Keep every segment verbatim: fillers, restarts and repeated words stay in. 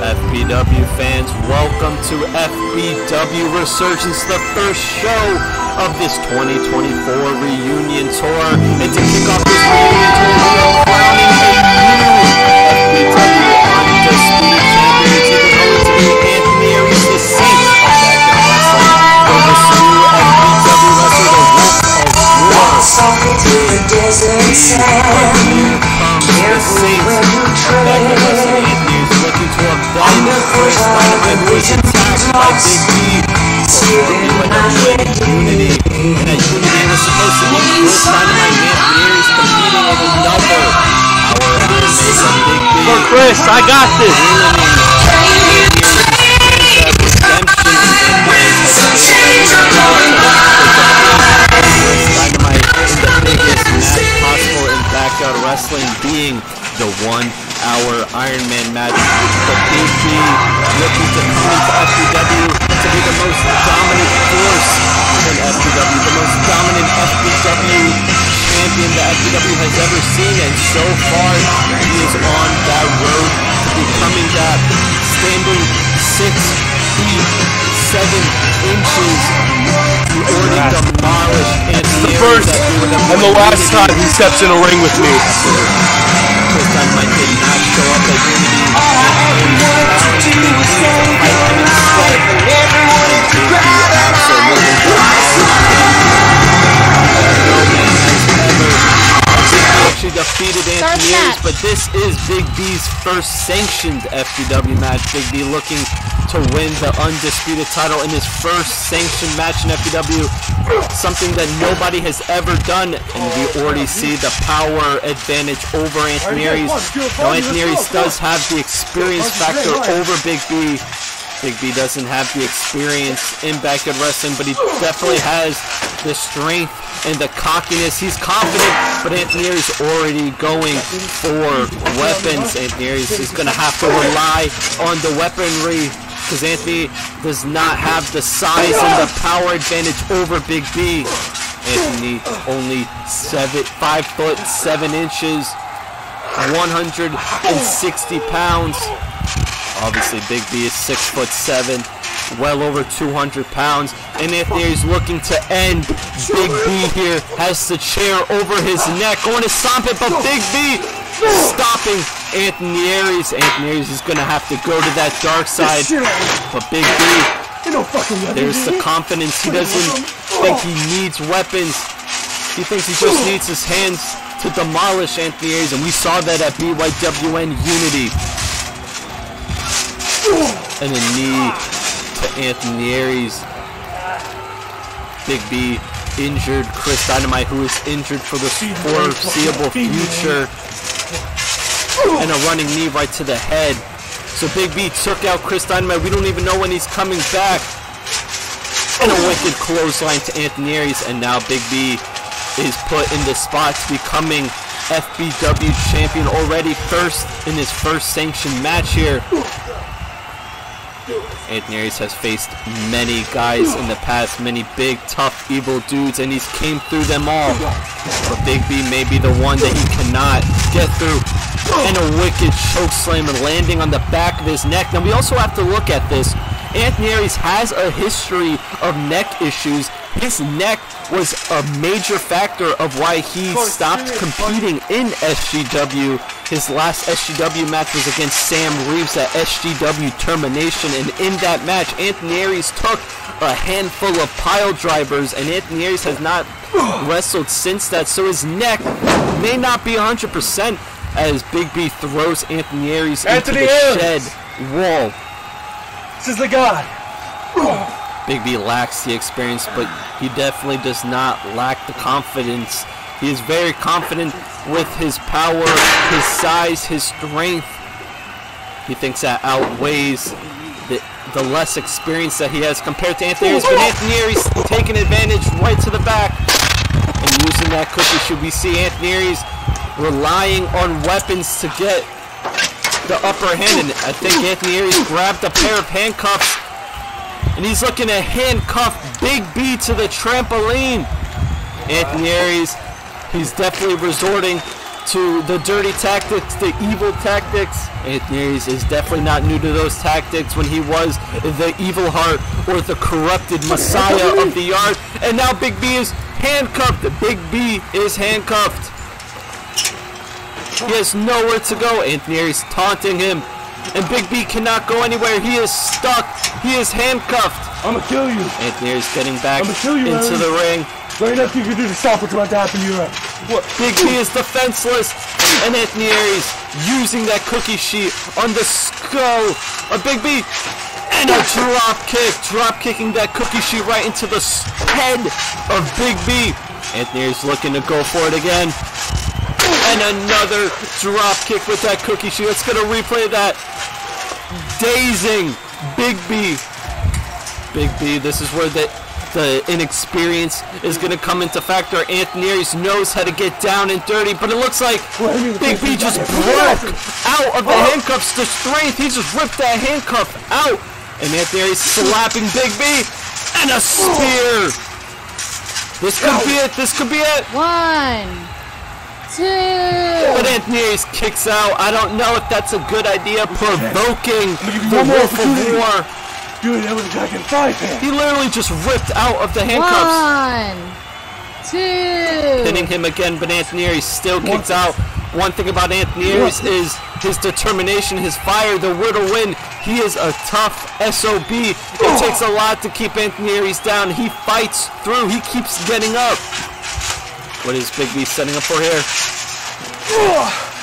F B W fans, welcome to F B W Resurgence, the first show of this twenty twenty-four reunion tour. And to kick off this reunion tour, we are crowning a new F B W Undisputed Champion. Taking over today, Anthony Aries, the Saint of Backyard Wrestling, for this new F B W wrestler, the Wolf of War. The Saint of Backyard Chris Dynamite, who is attacked by Big B for B Y W N Unity. And at Unity, we're supposed to be Chris Dynamite and Anthony Aries competing in another hour of match of Big B. For Chris, I got this. Dynamite is the biggest match possible in backyard wrestling, being the one hour Iron Man match. The Big B looking to come into F B W to be the most dominant force in F B W, the most dominant F B W champion that F B W has ever seen, and so far he is on that road to becoming that, standing six feet seven inches to already demolish Anthony Aries. The first and the last time he steps in a ring with me. Chris Dynamite did not show up at Unity. All I ever wanted to do was stay alive, and everyone is proud that I'm alive. She defeated Anthony Aries, but this is Big B's first sanctioned F B W match. Big B looking to win the Undisputed title in his first sanctioned match in F B W, something that nobody has ever done, and we already see the power advantage over Anthony Aries. Now Anthony Aries does have the experience factor over Big B. Big B doesn't have the experience in backyard wrestling, but he definitely has the strength and the cockiness. He's confident, but Anthony Aries already going for weapons. Anthony Aries is going to have to rely on the weaponry, because Anthony does not have the size and the power advantage over Big B. Anthony only seven, five foot seven inches, one hundred sixty pounds. Obviously, Big B is six foot seven, well over two hundred pounds. And Anthony Aries looking to end Big B here. Has the chair over his neck, going to stomp it, but Big B stopping Anthony Aries. Anthony Aries is going to have to go to that dark side, but Big B, there's the confidence. He doesn't think he needs weapons. He thinks he just needs his hands to demolish Anthony Aries, and we saw that at B Y W N Unity. And a knee to Anthony Aries. Big B injured Chris Dynamite, who is injured for the foreseeable future. And a running knee right to the head. So Big B took out Chris Dynamite. We don't even know when he's coming back. And a wicked clothesline to Anthony Aries. And now Big B is put in the spot to becoming F B W champion already, first in his first sanctioned match here. Anthony Aries has faced many guys in the past, many big, tough, evil dudes, and he's came through them all. But Big B may be the one that he cannot get through. And a wicked chokeslam and landing on the back of his neck. Now we also have to look at this. Anthony Aries has a history of neck issues. His neck was a major factor of why he stopped competing in S G W. His last S G W match was against Sam Reeves at S G W Termination, and in that match, Anthony Aries took a handful of pile drivers, and Anthony Aries has not wrestled since that, so his neck may not be one hundred percent as Big B throws Anthony Aries Anthony into the Aries. shed wall. This is the guy. Big B lacks the experience, but he definitely does not lack the confidence. He is very confident with his power, his size, his strength. He thinks that outweighs the, the less experience that he has compared to Anthony Aries. But Anthony Aries taking advantage right to the back and using that cookie shoot. We see Anthony Aries relying on weapons to get the upper hand. And I think Anthony Aries grabbed a pair of handcuffs, and he's looking to handcuff Big B to the trampoline. Anthony Aries, he's definitely resorting to the dirty tactics, the evil tactics. Anthony Aries is definitely not new to those tactics when he was the evil heart or the corrupted messiah of the yard. And now Big B is handcuffed. Big B is handcuffed. He has nowhere to go. Anthony Aries taunting him. And Big B cannot go anywhere. He is stuck. He is handcuffed. I'm gonna kill you. Anthony Aries getting back kill you, into Larry. the ring. There's nothing you can do to stop what's about to happen to you. What? Big B is defenseless. And Anthony Aries using that cookie sheet on the skull of Big B. And a drop kick. Drop kicking that cookie sheet right into the head of Big B. Anthony Aries looking to go for it again. And another drop kick with that cookie sheet. It's gonna replay that. Dazing Big B. Big B, this is where the, the inexperience is going to come into factor. Anthony Aries knows how to get down and dirty, but it looks like Big B just broke out of the handcuffs. The strength, he just ripped that handcuff out. And Anthony Aries slapping Big B, and a spear. This could be it, this could be it. One. Two. But Anthony Aries kicks out. I don't know if that's a good idea. Provoking the Wolf of War. Dude, that was a giant five hand. He literally just ripped out of the handcuffs. One, two. Hitting him again, but Anthony Aries still kicks One. out. One thing about Anthony Aries One. is his determination, his fire, the will to win. He is a tough S O B. It oh. takes a lot to keep Anthony Aries down. He fights through. He keeps getting up. What is Big B setting up for here?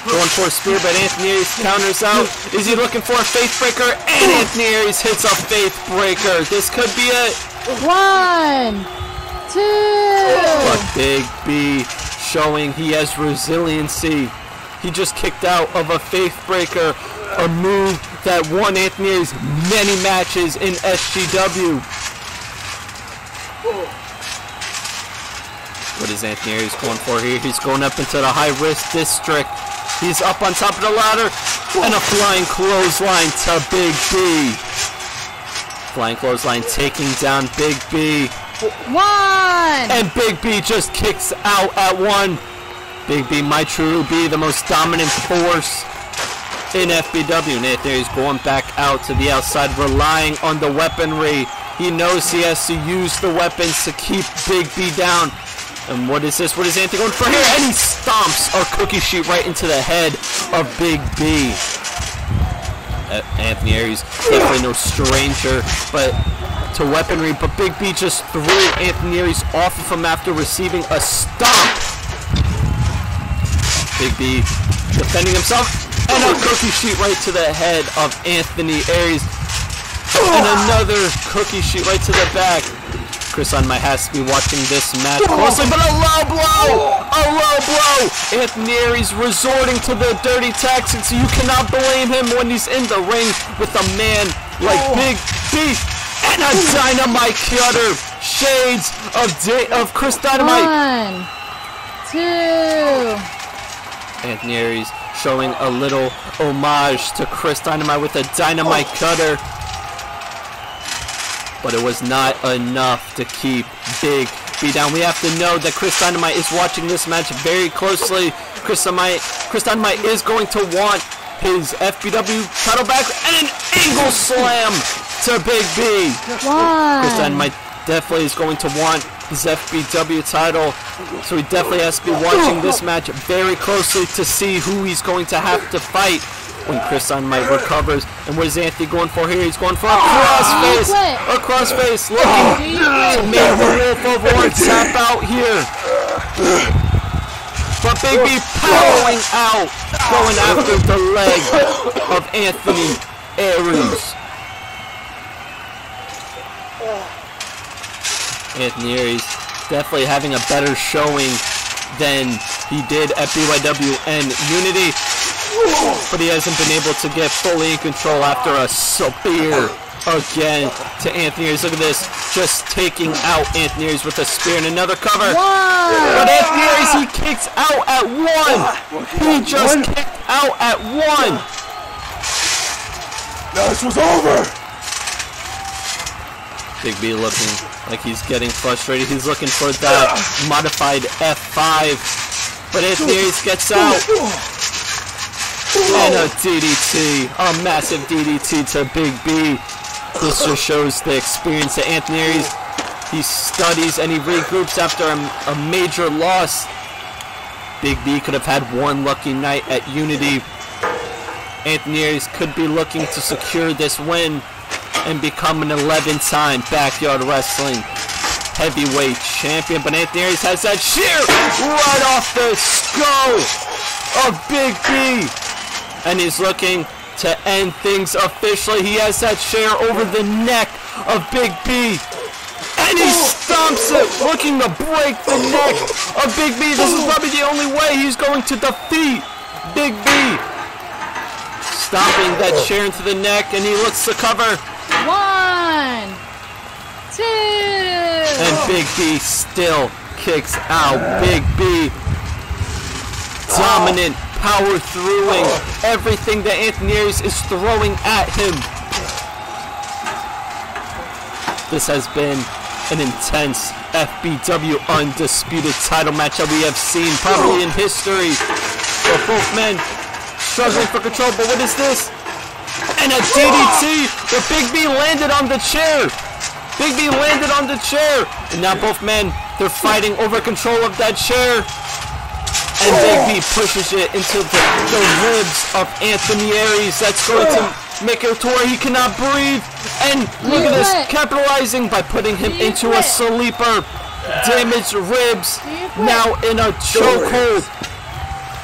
Going for a spear, but Anthony Aries counters out. Is he looking for a faith breaker? And Anthony Aries hits a faith breaker. This could be it. One, two. But Big B showing he has resiliency. He just kicked out of a faith breaker, a move that won Anthony Aries many matches in S G W. What is Anthony Aries going for here? He's going up into the high-risk district. He's up on top of the ladder. And a flying clothesline to Big B. Flying clothesline taking down Big B. One! And Big B just kicks out at one. Big B might truly be the most dominant force in F B W. And Anthony Aries going back out to the outside, relying on the weaponry. He knows he has to use the weapons to keep Big B down. And what is this? What is Anthony going for here? And he stomps a cookie sheet right into the head of Big B. Uh, Anthony Aries, definitely no stranger, but to weaponry. But Big B just threw Anthony Aries off of him after receiving a stomp. Big B defending himself, and a cookie sheet right to the head of Anthony Aries. And another cookie sheet right to the back. Chris on my has to be watching this match closely, but a low blow! A low blow! Anthony Aries resorting to the dirty tactics. You cannot blame him when he's in the ring with a man like Big B. And a dynamite cutter. Shades of da of Chris Dynamite. One, two. Anthony Aries showing a little homage to Chris Dynamite with a dynamite cutter. But it was not enough to keep Big B down. We have to know that Chris Dynamite is watching this match very closely. Chris Dynamite, Chris Dynamite is going to want his F B W title back, and an angle slam to Big B. Wow. Chris Dynamite definitely is going to want his F B W title, so he definitely has to be watching this match very closely to see who he's going to have to fight when Chris Dynamite recovers. And what is Anthony going for here? He's going for a crossface! A crossface looking to make the Wolf of War tap out here. But Big B powering out, going after the leg of Anthony Aries. Anthony Aries definitely having a better showing than he did at B Y W N Unity. But he hasn't been able to get fully in control after a spear again to Anthony Aries. Look at this, just taking out Anthony Aries with a spear and another cover. One. But Anthony Aries, he kicks out at one. He just kicked out at one. Now this was over. Big B looking like he's getting frustrated. He's looking for that modified F five. But if Aries gets out, and a D D T, a massive D D T to Big B. This just shows the experience that Anthony Aries, he studies and he regroups after a, a major loss. Big B could have had one lucky night at Unity. Anthony Aries could be looking to secure this win and become an eleven-time backyard wrestling heavyweight champion. But Anthony Aries has that sheer right off the skull of Big B. And he's looking to end things officially. He has that sheer over the neck of Big B. And he stomps it, looking to break the neck of Big B. This is probably the only way he's going to defeat Big B. Stomping that chair into the neck, and he looks to cover. One, two. And Big B still kicks out. Big B, dominant, power throwing everything that Anthony Aries is throwing at him. This has been an intense F B W Undisputed title match that we have seen probably in history. For both men struggling for control, but what is this? And a D D T, but Big B landed on the chair. Big B landed on the chair. And now both men, they're fighting over control of that chair. And Big B pushes it into the, the ribs of Anthony Aries. That's going to make it to where he cannot breathe, and look at this, capitalizing by putting him into a sleeper. Damaged ribs, now in a chokehold.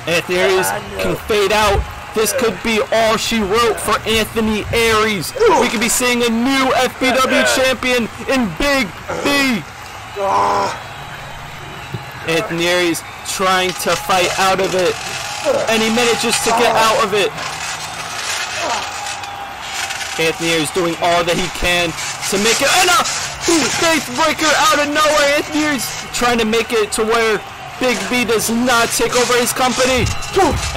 Anthony Aries can fade out. This could be all she wrote for Anthony Aries. We could be seeing a new F B W champion in Big B. Anthony Aries trying to fight out of it, and he manages to get out of it. Anthony Aries doing all that he can to make it, and a faith breaker out of nowhere. Anthony Aries trying to make it to where Big B does not take over his company.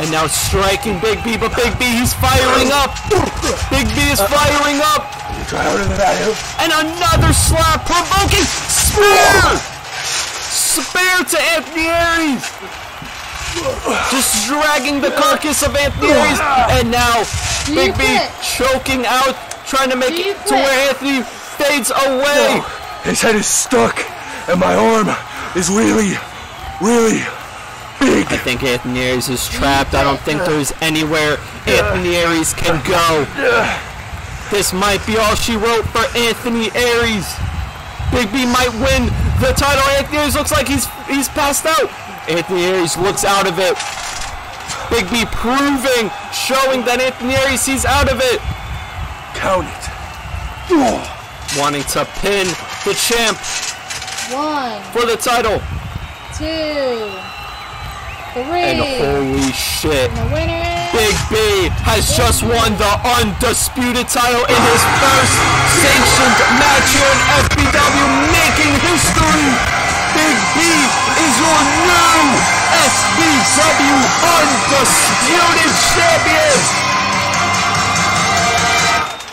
And now striking Big B, but Big B, he's firing up. Big B is firing up. And another slap, provoking spear. Spear to Anthony Aries. Just dragging the carcass of Anthony Aries, and now Big B choking out, trying to make it to where Anthony fades away. No, his head is stuck, and my arm is really, really big. I think Anthony Aries is trapped. I don't think there's anywhere Anthony Aries can go. This might be all she wrote for Anthony Aries. Big B might win the title. Anthony Aries looks like he's he's passed out. Anthony Aries looks out of it. Big B proving, showing that Anthony Aries sees out of it. Count it. Ooh. Wanting to pin the champ. One. For the title. Two. Three. And holy shit. And the winner is Big B has Big just won the Undisputed title in his first sanctioned match here in F B W, making history. Big B is your new S B W Undisputed Champion!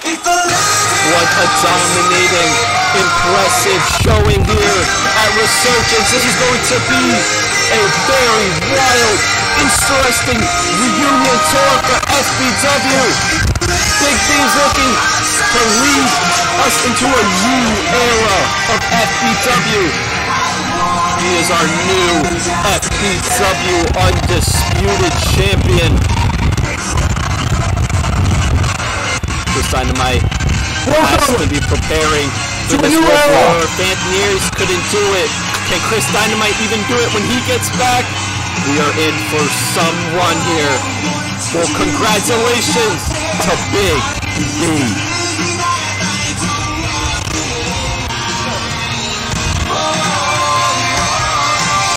What a dominating, impressive showing here at Resurgence. This is going to be a very wild, interesting reunion tour for F B W. Big B is looking to lead us into a new era of F B W. He is our new F B W Undisputed Champion. Chris Dynamite has to be preparing for this war. If Anthony Aries couldn't do it, can Chris Dynamite even do it when he gets back? We are in for some run here. Well, congratulations to Big B.